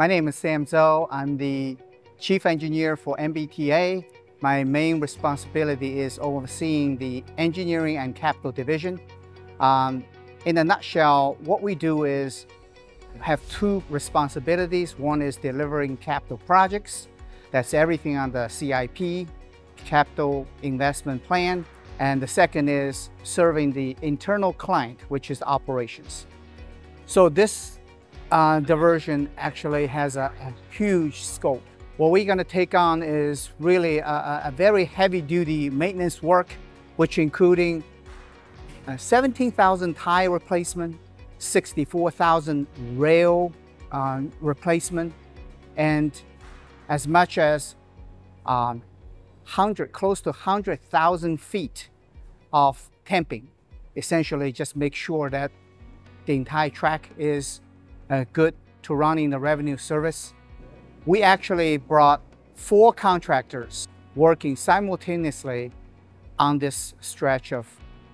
My name is Sam Zhou. I'm the Chief Engineer for MBTA. My main responsibility is overseeing the Engineering and Capital Division. In a nutshell, what we do is have two responsibilities. One is delivering capital projects. That's everything on the CIP, Capital Investment Plan. And the second is serving the internal client, which is operations. So this diversion actually has a huge scope. What we're going to take on is really a very heavy-duty maintenance work, which including 17,000 tie replacement, 64,000 rail replacement, and as much as close to 100,000 feet of tamping. Essentially, just make sure that the entire track is good to running the revenue service. We actually brought 4 contractors working simultaneously on this stretch of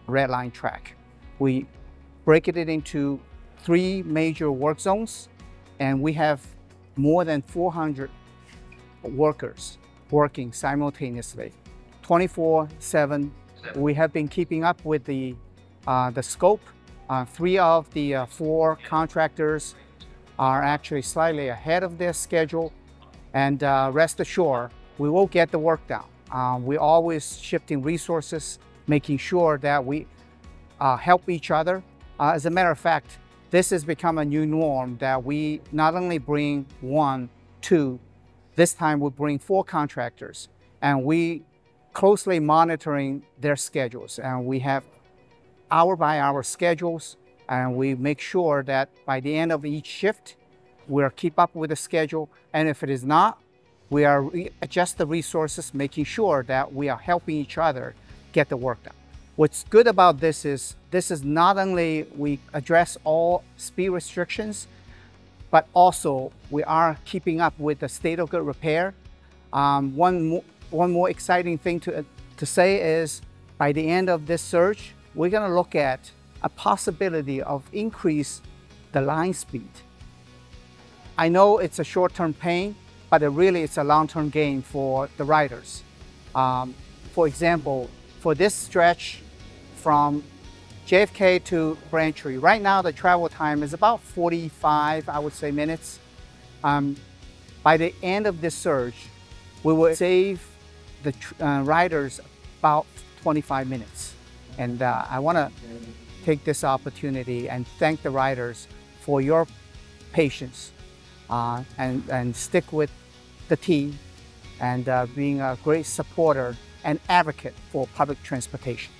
Red Line track. We break it into 3 major work zones, and we have more than 400 workers working simultaneously, 24/7. We have been keeping up with the scope. 3 of the 4 contractors are actually slightly ahead of their schedule, and rest assured, we will get the work done. We're always shifting resources, making sure that we help each other. As a matter of fact, this has become a new norm that we not only bring 1, 2, this time we bring 4 contractors, and we closely monitoring their schedules, and we have hour-by-hour schedules, and we make sure that by the end of each shift, we'll keep up with the schedule. And if it is not, we are adjust the resources, making sure that we are helping each other get the work done. What's good about this is not only we address all speed restrictions, but also we are keeping up with the state of good repair. One more exciting thing to say is by the end of this surge, we're gonna look at a possibility of increase the line speed. I know it's a short-term pain, but it really is a long-term gain for the riders. For example, for this stretch from JFK to Braintree, right now the travel time is about 45, I would say, minutes. By the end of this surge, we will save the riders about 25 minutes. And I want to take this opportunity and thank the riders for your patience and stick with the team and being a great supporter and advocate for public transportation.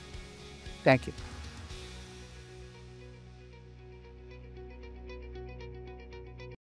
Thank you.